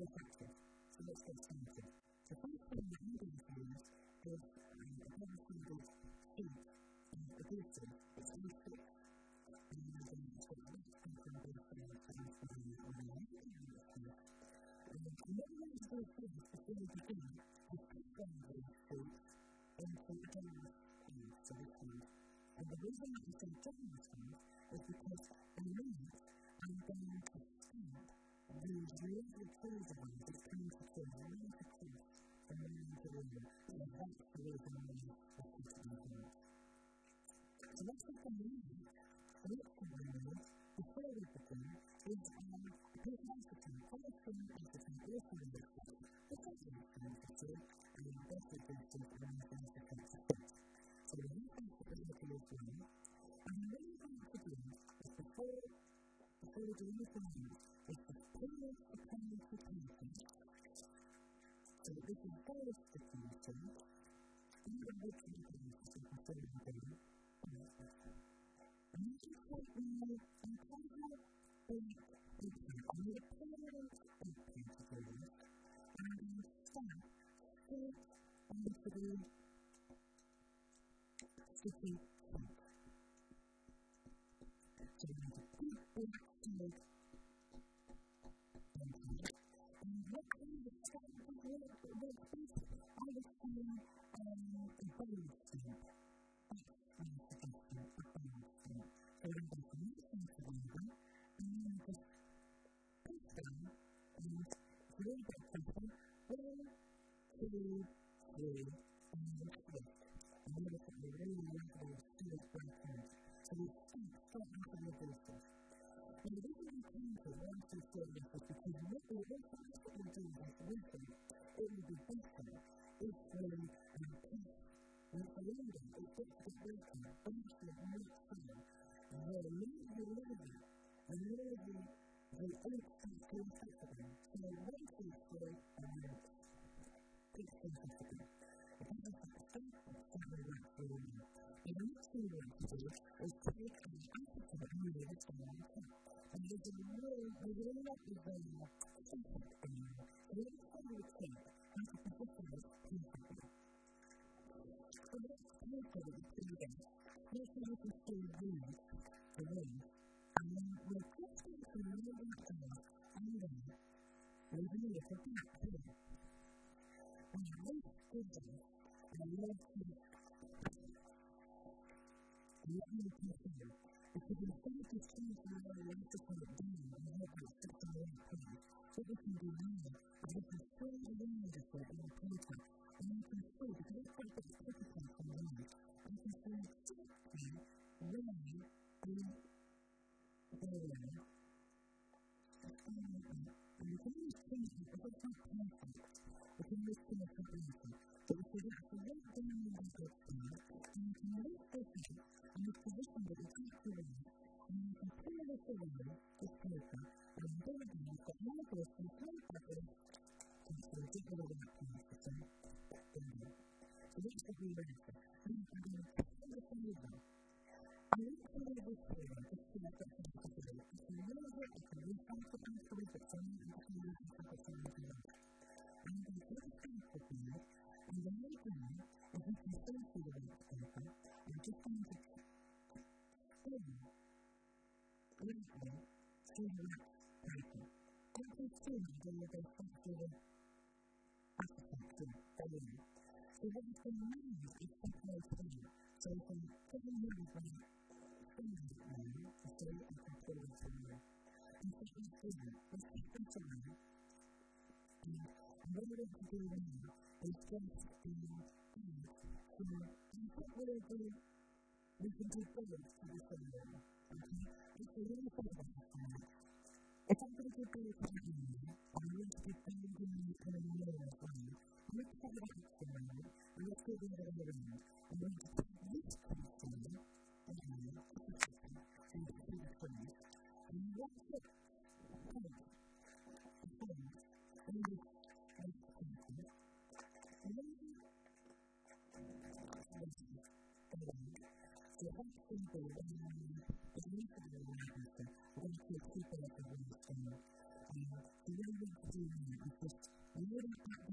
really effective. So let's get started. The first thing that I'm going to do is a very single sheet in the producer. It's only six. And I'm going to take a look at the producer and and the reason that I say generous ones is because in a minute I'm going to stop these really crazy ones that come to kill really close from around the room. So that's the reason why I think it's important. So let's look at the minute. The next thing I need before we begin is a person is really happening again.